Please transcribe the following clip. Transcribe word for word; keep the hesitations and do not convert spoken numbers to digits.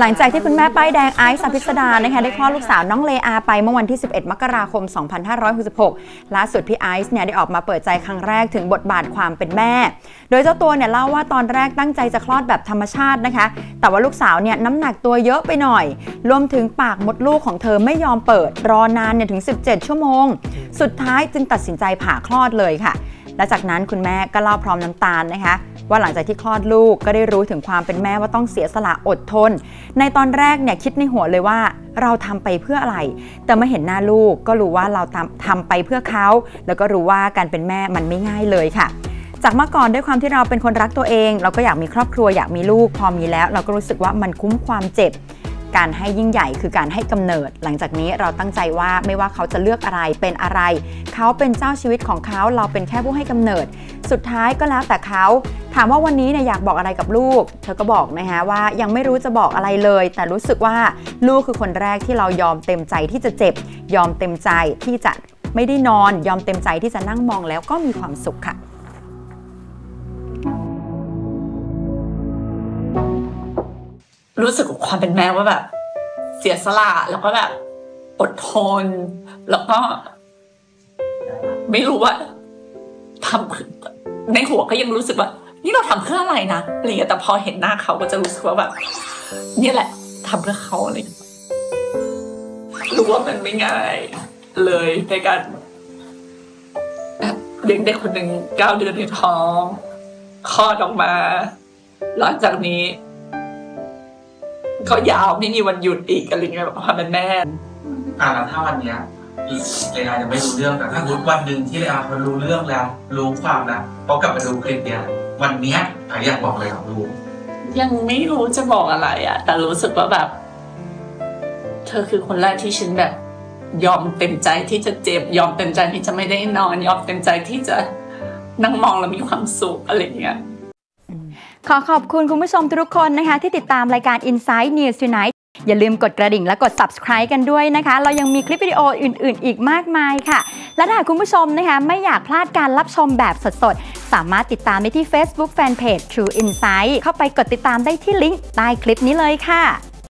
หลังจากที่คุณแม่ป้ายแดงไอซ์ อภิษฎานะคะได้คลอดลูกสาวน้องเลอาไปเมื่อวันที่สิบเอ็ดมกราคมสองพันห้าร้อยหกสิบหกล่าสุดพี่ไอซ์เนี่ยได้ออกมาเปิดใจครั้งแรกถึงบทบาทความเป็นแม่โดยเจ้าตัวเนี่ยเล่าว่าตอนแรกตั้งใจจะคลอดแบบธรรมชาตินะคะแต่ว่าลูกสาวเนี่ยน้ำหนักตัวเยอะไปหน่อยรวมถึงปากมดลูกของเธอไม่ยอมเปิดรอนานเนี่ยถึงสิบเจ็ดชั่วโมงสุดท้ายจึงตัดสินใจผ่าคลอดเลยค่ะและจากนั้นคุณแม่ก็เล่าพร้อมน้ำตาลนะคะว่าหลังจากที่คลอดลูกก็ได้รู้ถึงความเป็นแม่ว่าต้องเสียสละอดทนในตอนแรกเนี่ยคิดในหัวเลยว่าเราทำไปเพื่ออะไรแต่เมื่อเห็นหน้าลูกก็รู้ว่าเราทำไปเพื่อเขาแล้วก็รู้ว่าการเป็นแม่มันไม่ง่ายเลยค่ะจากเมื่อก่อนด้วยความที่เราเป็นคนรักตัวเองเราก็อยากมีครอบครัวอยากมีลูกพอมีแล้วเราก็รู้สึกว่ามันคุ้มความเจ็บการให้ยิ่งใหญ่คือการให้กำเนิดหลังจากนี้เราตั้งใจว่าไม่ว่าเขาจะเลือกอะไรเป็นอะไรเขาเป็นเจ้าชีวิตของเขาเราเป็นแค่ผู้ให้กำเนิดสุดท้ายก็แล้วแต่เขาถามว่าวันนี้เนี่ยอยากบอกอะไรกับลูกเธอก็บอกนะคะว่ายังไม่รู้จะบอกอะไรเลยแต่รู้สึกว่าลูกคือคนแรกที่เรายอมเต็มใจที่จะเจ็บยอมเต็มใจที่จะไม่ได้นอนยอมเต็มใจที่จะนั่งมองแล้วก็มีความสุขค่ะรู้สึกความเป็นแม่ว่าแบบเสียสละแล้วก็แบบอดทนแล้วก็ไม่รู้ว่าทำในหัวก็ยังรู้สึกว่านี่เราทำเพื่ออะไรนะอะไรแต่พอเห็นหน้าเขาก็จะรู้สึกว่าแบบนี่แหละทำเพื่อเขาอะไรรู้ว่ามันไม่ง่ายเลยในการเลี้ยงเด็กคนหนึ่งเก้าเดือนในท้องคลอดออกมาหลังจากนี้ก็ยาวไม่มีวันหยุดอีกอะไรเงี้ยแบบความเป็นแม่อ่าแล้วถ้าวันเนี้ยเลอายังไม่รู้เรื่องแต่ถ้าวันหนึ่งที่เลอามันรู้เรื่องแล้วรู้ความแล้วพอกลับมาดูคลิปเนี้ยวันเนี้ยอยากบอกอะไรกับลูกยังไม่รู้จะบอกอะไรอ่ะแต่รู้สึกว่าแบบเธอคือคนแรกที่ฉันแบบยอมเต็มใจที่จะเจ็บยอมเต็มใจที่จะไม่ได้นอนยอมเต็มใจที่จะนั่งมองแล้วมีความสุขอะไรเงี้ยขอขอบคุณคุณผู้ชมทุกคนนะคะที่ติดตามรายการ Inside News Tonight อย่าลืมกดกระดิ่งและกด ซับสไครบ์ กันด้วยนะคะเรายังมีคลิปวิดีโออื่นๆอีกมากมายค่ะและถ้าคุณผู้ชมนะคะไม่อยากพลาดการรับชมแบบสดๆสามารถติดตามได้ที่ เฟซบุ๊ก แฟนเพจ ทรู อินไซด์ เข้าไปกดติดตามได้ที่ลิงก์ใต้คลิปนี้เลยค่ะ